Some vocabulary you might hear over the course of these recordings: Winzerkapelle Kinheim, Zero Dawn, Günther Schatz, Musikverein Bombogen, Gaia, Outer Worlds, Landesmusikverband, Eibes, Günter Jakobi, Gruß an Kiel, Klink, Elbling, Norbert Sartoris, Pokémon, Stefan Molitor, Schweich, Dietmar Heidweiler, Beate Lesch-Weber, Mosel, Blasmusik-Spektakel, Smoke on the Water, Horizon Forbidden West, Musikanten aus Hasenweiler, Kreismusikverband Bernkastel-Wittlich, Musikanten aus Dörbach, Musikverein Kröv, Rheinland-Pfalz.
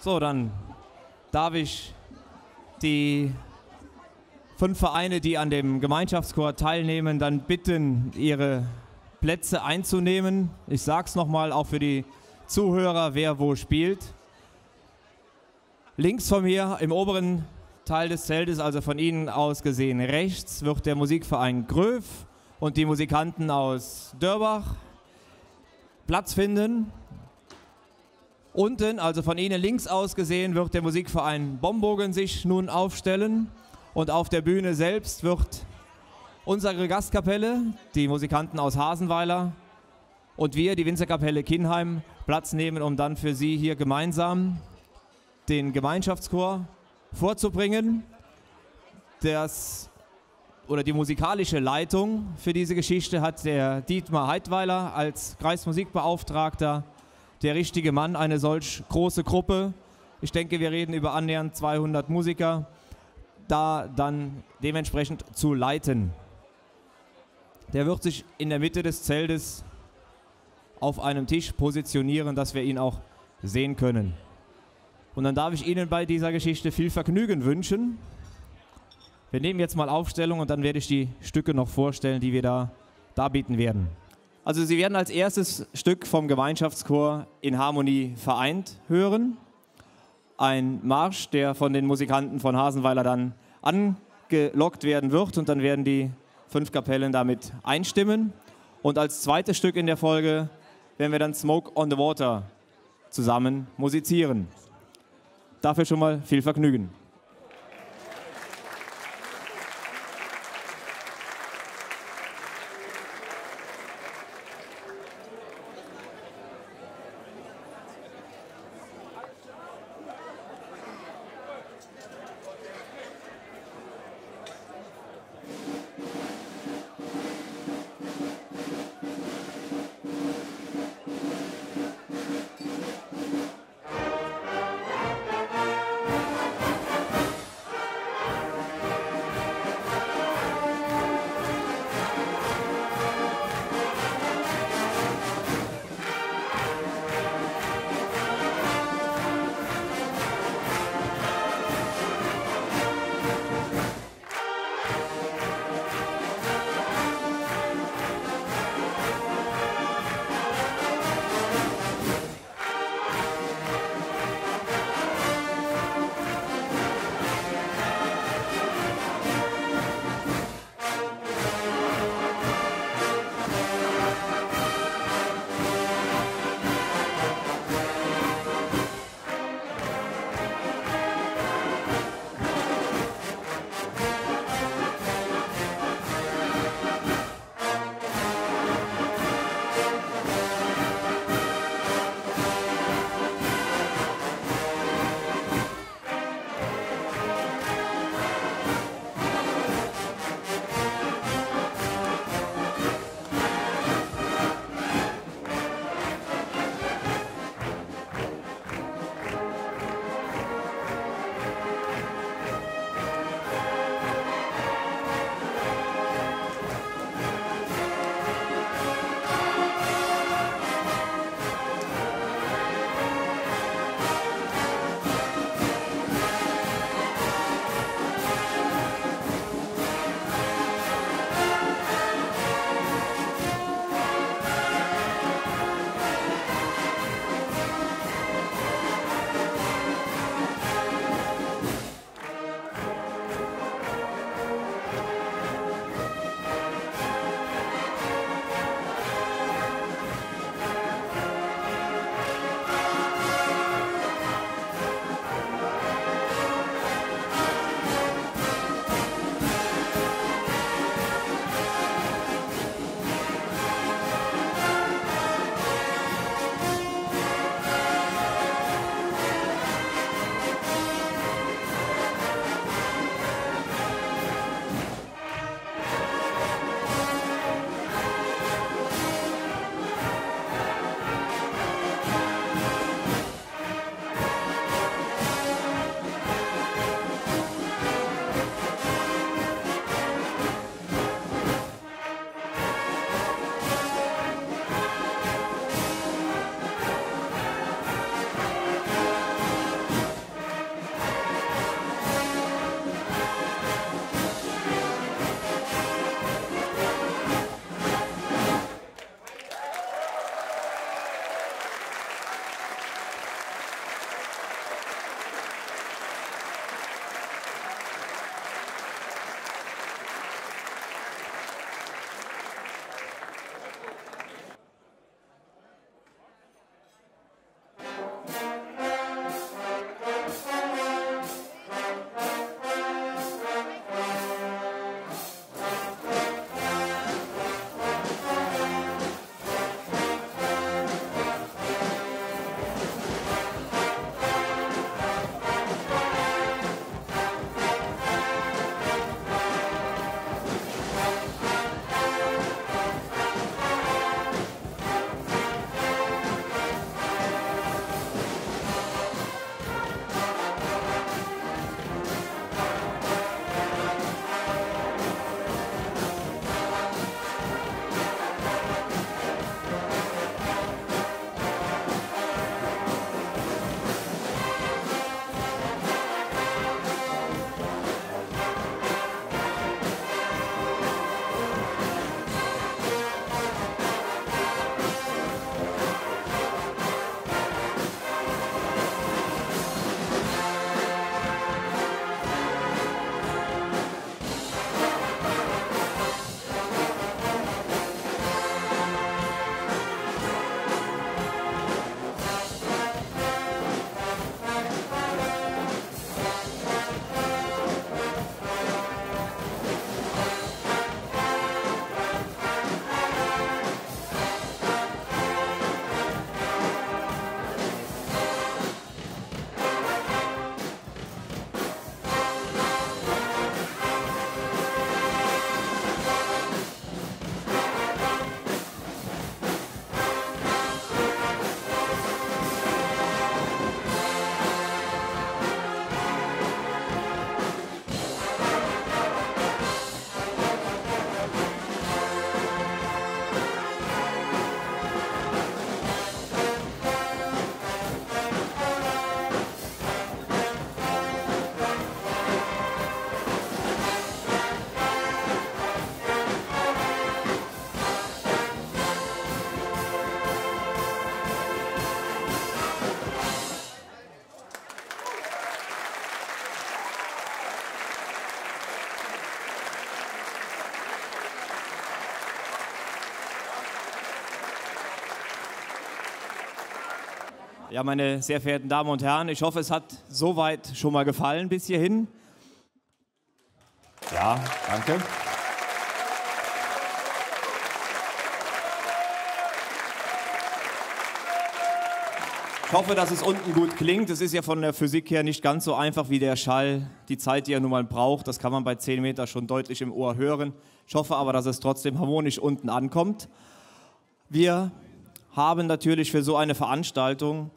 So, dann darf ich die 5 Vereine, die an dem Gemeinschaftschor teilnehmen, dann bitten, ihre Plätze einzunehmen. Ich sag's nochmal, auch für die Zuhörer, wer wo spielt. Links von mir, im oberen Teil des Zeltes, also von Ihnen aus gesehen rechts, wird der Musikverein Kröv und die Musikanten aus Dörbach Platz finden. Unten, also von Ihnen links aus gesehen, wird der Musikverein Bombogen sich nun aufstellen. Und auf der Bühne selbst wird unsere Gastkapelle, die Musikanten aus Hasenweiler, und wir, die Winzerkapelle Kinheim, Platz nehmen, um dann für Sie hier gemeinsam den Gemeinschaftschor vorzubringen. Die musikalische Leitung für diese Geschichte hat der Dietmar Heidweiler als Kreismusikbeauftragter, der richtige Mann, eine solch große Gruppe. Ich denke, wir reden über annähernd 200 Musiker, da dann dementsprechend zu leiten. Der wird sich in der Mitte des Zeltes auf einem Tisch positionieren, dass wir ihn auch sehen können. Und dann darf ich Ihnen bei dieser Geschichte viel Vergnügen wünschen. Wir nehmen jetzt mal Aufstellung und dann werde ich die Stücke noch vorstellen, die wir da darbieten werden. Also Sie werden als erstes Stück vom Gemeinschaftschor In Harmonie vereint hören. Ein Marsch, der von den Musikanten von Hasenweiler dann angelockt werden wird und dann werden die 5 Kapellen damit einstimmen. Und als zweites Stück in der Folge werden wir dann Smoke on the Water zusammen musizieren. Dafür schon mal viel Vergnügen. Ja, meine sehr verehrten Damen und Herren, ich hoffe, es hat soweit schon mal gefallen bis hierhin. Ja, danke. Ich hoffe, dass es unten gut klingt. Es ist ja von der Physik her nicht ganz so einfach wie der Schall. Die Zeit, die er nun mal braucht, das kann man bei 10 Meter schon deutlich im Ohr hören. Ich hoffe aber, dass es trotzdem harmonisch unten ankommt. Wir haben natürlich für so eine Veranstaltung,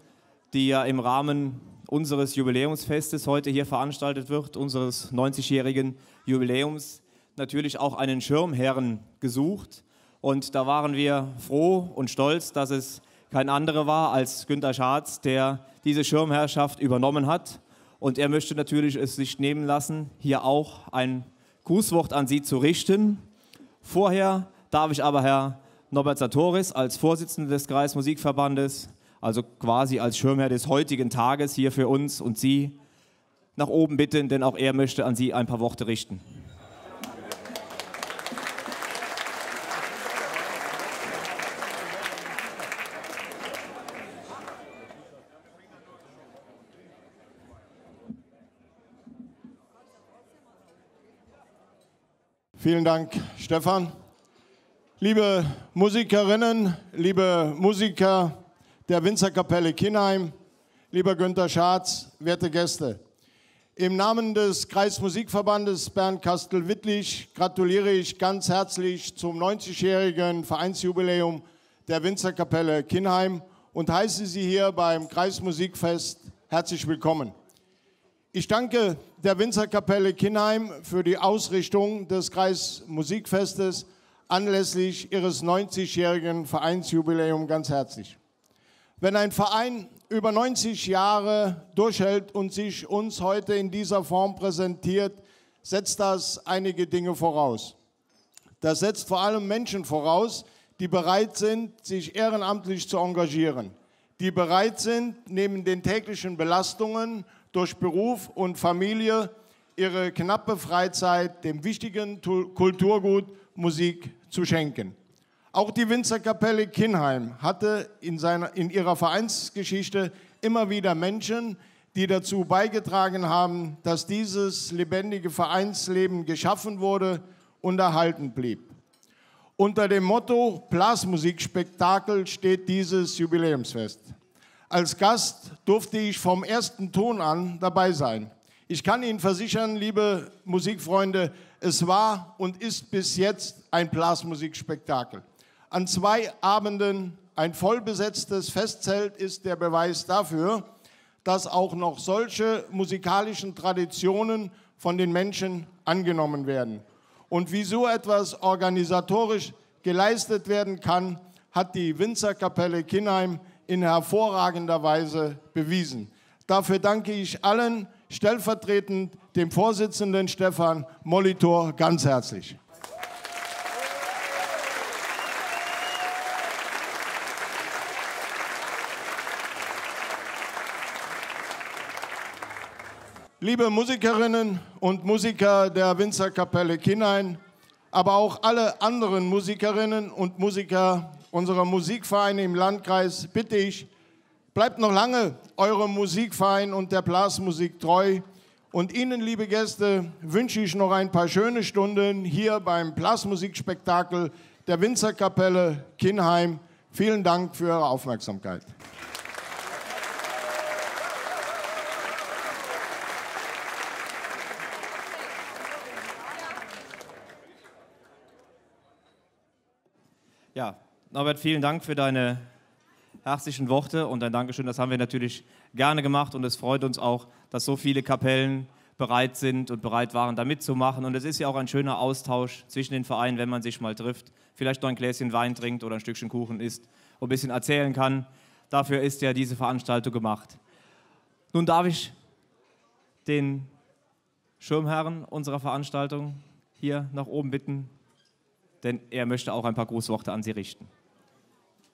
die ja im Rahmen unseres Jubiläumsfestes heute hier veranstaltet wird, unseres 90-jährigen Jubiläums, natürlich auch einen Schirmherren gesucht. Und da waren wir froh und stolz, dass es kein anderer war als Günther Schatz, der diese Schirmherrschaft übernommen hat. Und er möchte natürlich es nicht nehmen lassen, hier auch ein Grußwort an Sie zu richten. Vorher darf ich aber Herr Norbert Sartoris als Vorsitzender des Kreismusikverbandes, also quasi als Schirmherr des heutigen Tages hier für uns und Sie, nach oben bitten, denn auch er möchte an Sie ein paar Worte richten. Vielen Dank, Stefan. Liebe Musikerinnen, liebe Musiker der Winzerkapelle Kinheim, lieber Günther Schatz, werte Gäste. Im Namen des Kreismusikverbandes Bernkastel-Wittlich gratuliere ich ganz herzlich zum 90-jährigen Vereinsjubiläum der Winzerkapelle Kinheim und heiße Sie hier beim Kreismusikfest herzlich willkommen. Ich danke der Winzerkapelle Kinheim für die Ausrichtung des Kreismusikfestes anlässlich ihres 90-jährigen Vereinsjubiläums ganz herzlich. Wenn ein Verein über 90 Jahre durchhält und sich uns heute in dieser Form präsentiert, setzt das einige Dinge voraus. Das setzt vor allem Menschen voraus, die bereit sind, sich ehrenamtlich zu engagieren, die bereit sind, neben den täglichen Belastungen durch Beruf und Familie ihre knappe Freizeit dem wichtigen Kulturgut Musik zu schenken. Auch die Winzerkapelle Kinheim hatte in ihrer Vereinsgeschichte immer wieder Menschen, die dazu beigetragen haben, dass dieses lebendige Vereinsleben geschaffen wurde und erhalten blieb. Unter dem Motto Blasmusik-Spektakel steht dieses Jubiläumsfest. Als Gast durfte ich vom ersten Ton an dabei sein. Ich kann Ihnen versichern, liebe Musikfreunde, es war und ist bis jetzt ein Blasmusikspektakel. An 2 Abenden ein vollbesetztes Festzelt ist der Beweis dafür, dass auch noch solche musikalischen Traditionen von den Menschen angenommen werden. Und wie so etwas organisatorisch geleistet werden kann, hat die Winzerkapelle Kinheim in hervorragender Weise bewiesen. Dafür danke ich allen, stellvertretend dem Vorsitzenden Stefan Molitor ganz herzlich. Liebe Musikerinnen und Musiker der Winzerkapelle Kinheim, aber auch alle anderen Musikerinnen und Musiker unserer Musikvereine im Landkreis, bitte ich, bleibt noch lange eurem Musikverein und der Blasmusik treu. Und Ihnen, liebe Gäste, wünsche ich noch ein paar schöne Stunden hier beim Blasmusikspektakel der Winzerkapelle Kinheim. Vielen Dank für Ihre Aufmerksamkeit. Ja, Norbert, vielen Dank für deine herzlichen Worte und ein Dankeschön. Das haben wir natürlich gerne gemacht und es freut uns auch, dass so viele Kapellen bereit sind und bereit waren, da mitzumachen. Und es ist ja auch ein schöner Austausch zwischen den Vereinen, wenn man sich mal trifft, vielleicht noch ein Gläschen Wein trinkt oder ein Stückchen Kuchen isst und ein bisschen erzählen kann. Dafür ist ja diese Veranstaltung gemacht. Nun darf ich den Schirmherrn unserer Veranstaltung hier nach oben bitten, denn er möchte auch ein paar Grußworte an Sie richten.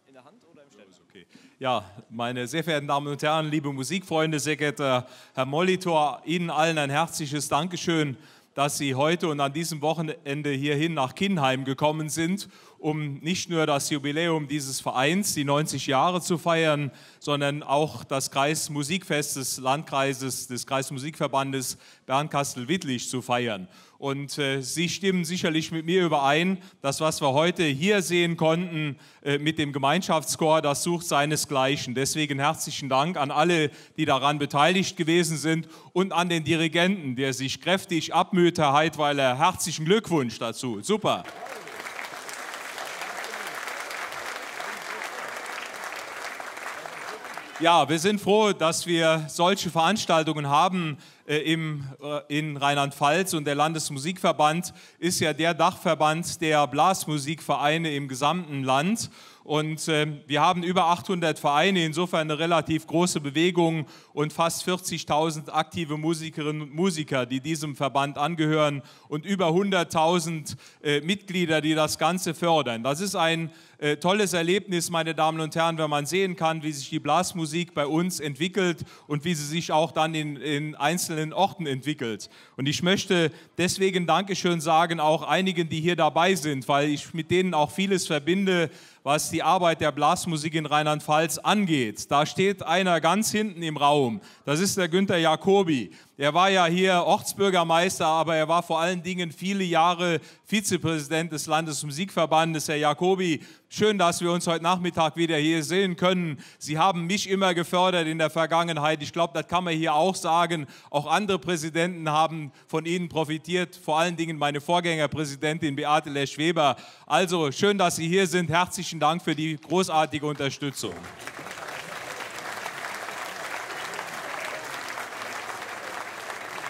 In der Hand oder im Ständer? Okay. Ja, meine sehr verehrten Damen und Herren, liebe Musikfreunde, sehr geehrter Herr Molitor, Ihnen allen ein herzliches Dankeschön, dass Sie heute und an diesem Wochenende hierhin nach Kinheim gekommen sind, um nicht nur das Jubiläum dieses Vereins, die 90 Jahre zu feiern, sondern auch das Kreismusikfest des Landkreises, des Kreismusikverbandes Bernkastel-Wittlich zu feiern. Und Sie stimmen sicherlich mit mir überein, dass was wir heute hier sehen konnten mit dem Gemeinschaftschor, das sucht seinesgleichen. Deswegen herzlichen Dank an alle, die daran beteiligt gewesen sind und an den Dirigenten, der sich kräftig abmüht, Herr Heidweiler. Herzlichen Glückwunsch dazu. Super. Ja, wir sind froh, dass wir solche Veranstaltungen haben in Rheinland-Pfalz, und der Landesmusikverband ist ja der Dachverband der Blasmusikvereine im gesamten Land. Und wir haben über 800 Vereine, insofern eine relativ große Bewegung und fast 40.000 aktive Musikerinnen und Musiker, die diesem Verband angehören, und über 100.000 Mitglieder, die das Ganze fördern. Das ist ein tolles Erlebnis, meine Damen und Herren, wenn man sehen kann, wie sich die Blasmusik bei uns entwickelt und wie sie sich auch dann in einzelnen Orten entwickelt. Und ich möchte deswegen Dankeschön sagen auch einigen, die hier dabei sind, weil ich mit denen auch vieles verbinde, was die Arbeit der Blasmusik in Rheinland-Pfalz angeht. Da steht einer ganz hinten im Raum, das ist der Günter Jakobi. Er war ja hier Ortsbürgermeister, aber er war vor allen Dingen viele Jahre Vizepräsident des Landesmusikverbandes. Herr Jakobi, schön, dass wir uns heute Nachmittag wieder hier sehen können. Sie haben mich immer gefördert in der Vergangenheit. Ich glaube, das kann man hier auch sagen. Auch andere Präsidenten haben von Ihnen profitiert, vor allen Dingen meine Vorgängerpräsidentin Beate Lesch-Weber. Also, schön, dass Sie hier sind. Herzlichen Dank für die großartige Unterstützung.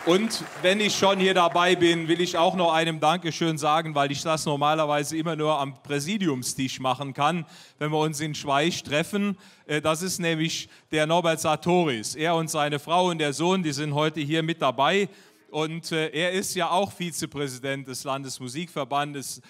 Und wenn ich schon hier dabei bin, will ich auch noch einem Dankeschön sagen, weil ich das normalerweise immer nur am Präsidiumstisch machen kann, wenn wir uns in Schweich treffen. Das ist nämlich der Norbert Sartoris. Er und seine Frau und der Sohn, die sind heute hier mit dabei. Und er ist ja auch Vizepräsident des Landesmusikverbandes.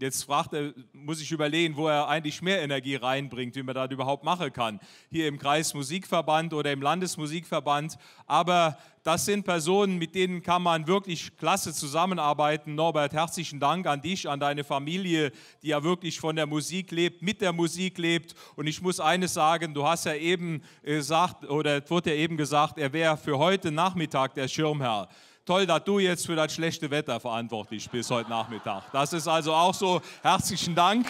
Jetzt fragt er, muss ich überlegen, wo er eigentlich mehr Energie reinbringt, wie man das überhaupt machen kann. Hier im Kreismusikverband oder im Landesmusikverband. Aber das sind Personen, mit denen kann man wirklich klasse zusammenarbeiten. Norbert, herzlichen Dank an dich, an deine Familie, die ja wirklich von der Musik lebt, mit der Musik lebt. Und ich muss eines sagen, du hast ja eben gesagt, oder es wurde ja eben gesagt, er wäre für heute Nachmittag der Schirmherr. Toll, dass du jetzt für das schlechte Wetter verantwortlich bist heute Nachmittag. Das ist also auch so. Herzlichen Dank.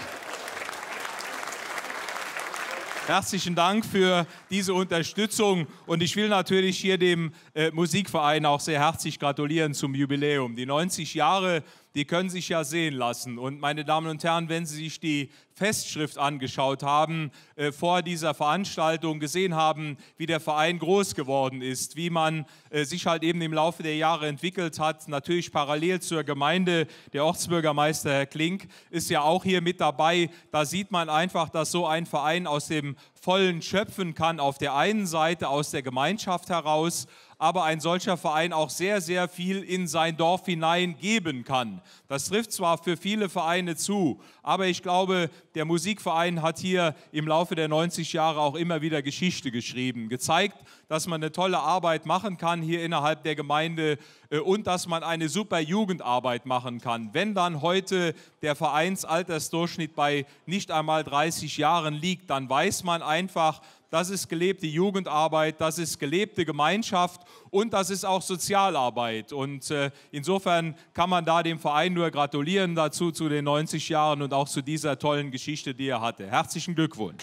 Herzlichen Dank für diese Unterstützung, und ich will natürlich hier dem Musikverein auch sehr herzlich gratulieren zum Jubiläum. Die 90 Jahre, die können sich ja sehen lassen, und meine Damen und Herren, wenn Sie sich die Festschrift angeschaut haben, vor dieser Veranstaltung gesehen haben, wie der Verein groß geworden ist, wie man sich halt eben im Laufe der Jahre entwickelt hat, natürlich parallel zur Gemeinde. Der Ortsbürgermeister Herr Klink ist ja auch hier mit dabei. Da sieht man einfach, dass so ein Verein aus dem Vollen schöpfen kann, auf der einen Seite aus der Gemeinschaft heraus, aber ein solcher Verein auch sehr, sehr viel in sein Dorf hinein geben kann. Das trifft zwar für viele Vereine zu, aber ich glaube, der Musikverein hat hier im Laufe der 90 Jahre auch immer wieder Geschichte geschrieben, gezeigt, dass man eine tolle Arbeit machen kann hier innerhalb der Gemeinde und dass man eine super Jugendarbeit machen kann. Wenn dann heute der Vereinsaltersdurchschnitt bei nicht einmal 30 Jahren liegt, dann weiß man einfach, das ist gelebte Jugendarbeit, das ist gelebte Gemeinschaft und das ist auch Sozialarbeit. Und insofern kann man da dem Verein nur gratulieren dazu, zu den 90 Jahren und auch zu dieser tollen Geschichte, die er hatte. Herzlichen Glückwunsch.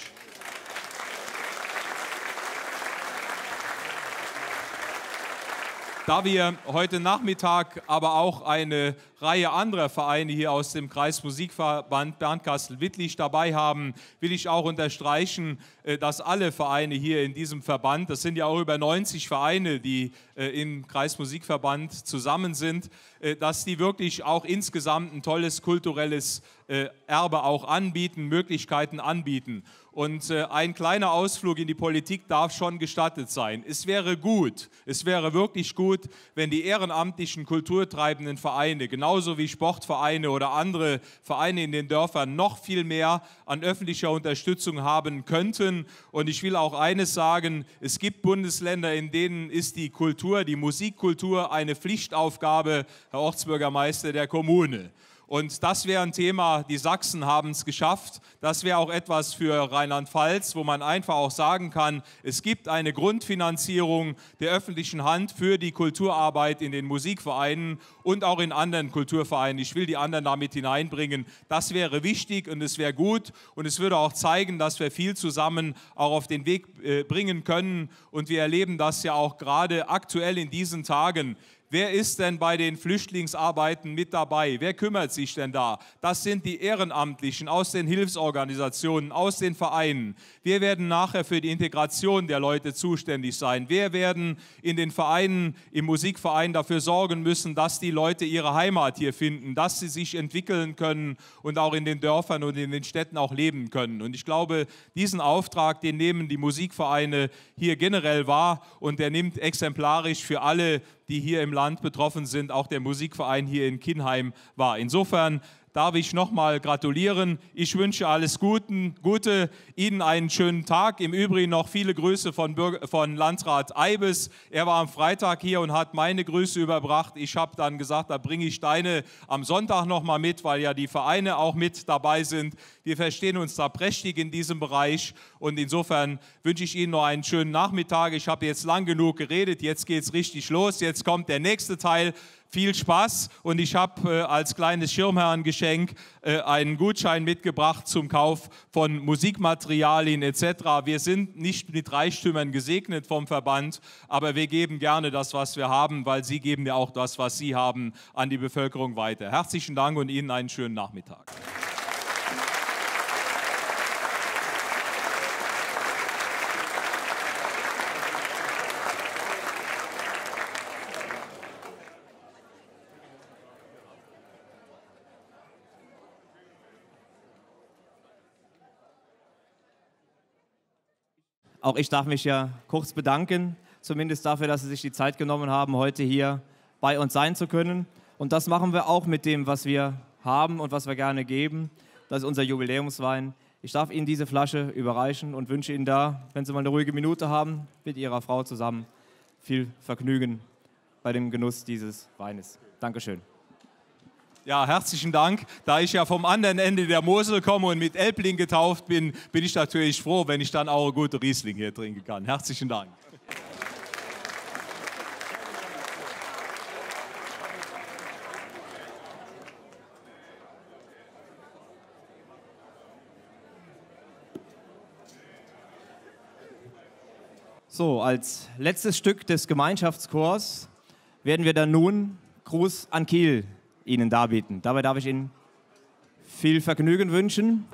Da wir heute Nachmittag aber auch eine Reihe anderer Vereine hier aus dem Kreismusikverband Bernkastel-Wittlich dabei haben, will ich auch unterstreichen, dass alle Vereine hier in diesem Verband, das sind ja auch über 90 Vereine, die im Kreismusikverband zusammen sind, dass die wirklich auch insgesamt ein tolles kulturelles Erbe auch anbieten, Möglichkeiten anbieten. Und ein kleiner Ausflug in die Politik darf schon gestattet sein. Es wäre gut, es wäre wirklich gut, wenn die ehrenamtlichen kulturtreibenden Vereine, genauso wie Sportvereine oder andere Vereine in den Dörfern, noch viel mehr an öffentlicher Unterstützung haben könnten. Und ich will auch eines sagen, es gibt Bundesländer, in denen ist die Kultur, die Musikkultur eine Pflichtaufgabe, Herr Ortsbürgermeister, der Kommune. Und das wäre ein Thema, die Sachsen haben es geschafft. Das wäre auch etwas für Rheinland-Pfalz, wo man einfach auch sagen kann, es gibt eine Grundfinanzierung der öffentlichen Hand für die Kulturarbeit in den Musikvereinen und auch in anderen Kulturvereinen. Ich will die anderen damit hineinbringen. Das wäre wichtig und es wäre gut. Und es würde auch zeigen, dass wir viel zusammen auch auf den Weg bringen können. Und wir erleben das ja auch gerade aktuell in diesen Tagen. Wer ist denn bei den Flüchtlingsarbeiten mit dabei? Wer kümmert sich denn da? Das sind die Ehrenamtlichen aus den Hilfsorganisationen, aus den Vereinen. Wir werden nachher für die Integration der Leute zuständig sein. Wir werden in den Vereinen, im Musikverein dafür sorgen müssen, dass die Leute ihre Heimat hier finden, dass sie sich entwickeln können und auch in den Dörfern und in den Städten auch leben können. Und ich glaube, diesen Auftrag, den nehmen die Musikvereine hier generell wahr und der nimmt exemplarisch für alle, die hier im Land betroffen sind, auch der Musikverein hier in Kinheim war. Insofern darf ich nochmal gratulieren. Ich wünsche alles Gute, Ihnen einen schönen Tag. Im Übrigen noch viele Grüße von Landrat Eibes. Er war am Freitag hier und hat meine Grüße überbracht. Ich habe dann gesagt, da bringe ich deine am Sonntag nochmal mit, weil ja die Vereine auch mit dabei sind. Wir verstehen uns da prächtig in diesem Bereich und insofern wünsche ich Ihnen noch einen schönen Nachmittag. Ich habe jetzt lang genug geredet, jetzt geht es richtig los, jetzt kommt der nächste Teil. Viel Spaß und ich habe als kleines Schirmherrengeschenk einen Gutschein mitgebracht zum Kauf von Musikmaterialien etc. Wir sind nicht mit Reichtümern gesegnet vom Verband, aber wir geben gerne das, was wir haben, weil Sie geben ja auch das, was Sie haben, an die Bevölkerung weiter. Herzlichen Dank und Ihnen einen schönen Nachmittag. Auch ich darf mich ja kurz bedanken, zumindest dafür, dass Sie sich die Zeit genommen haben, heute hier bei uns sein zu können. Und das machen wir auch mit dem, was wir haben und was wir gerne geben. Das ist unser Jubiläumswein. Ich darf Ihnen diese Flasche überreichen und wünsche Ihnen da, wenn Sie mal eine ruhige Minute haben, mit Ihrer Frau zusammen viel Vergnügen bei dem Genuss dieses Weines. Dankeschön. Ja, herzlichen Dank. Da ich ja vom anderen Ende der Mosel komme und mit Elbling getauft bin, bin ich natürlich froh, wenn ich dann auch eine gute Riesling hier trinken kann. Herzlichen Dank. So, als letztes Stück des Gemeinschaftschors werden wir dann nun Gruß an Kiel Ihnen darbieten. Dabei darf ich Ihnen viel Vergnügen wünschen.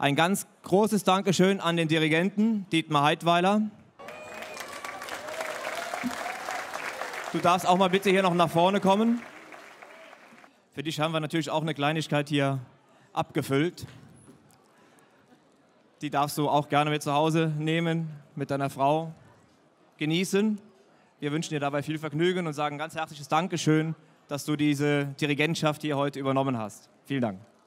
Ein ganz großes Dankeschön an den Dirigenten Dietmar Heidweiler. Du darfst auch mal bitte hier noch nach vorne kommen. Für dich haben wir natürlich auch eine Kleinigkeit hier abgefüllt. Die darfst du auch gerne mit zu Hause nehmen, mit deiner Frau genießen. Wir wünschen dir dabei viel Vergnügen und sagen ganz herzliches Dankeschön, dass du diese Dirigentschaft hier heute übernommen hast. Vielen Dank.